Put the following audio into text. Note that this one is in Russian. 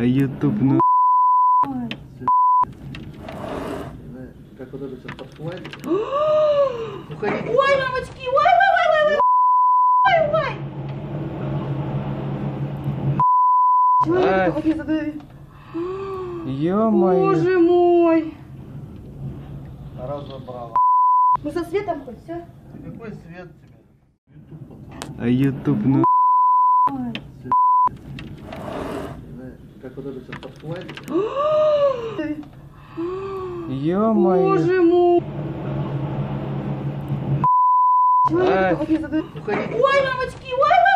А YouTube, ну... Как вот это сейчас подплывает? Ой, мамочки, ой! Ё-моё! Боже мой! Разобрала. Ну со светом хоть все? Какой свет тебе? А YouTube, ну... Как вот это сейчас подплывает? Ё-моё! Боже мой! Ой, мамочки, ой!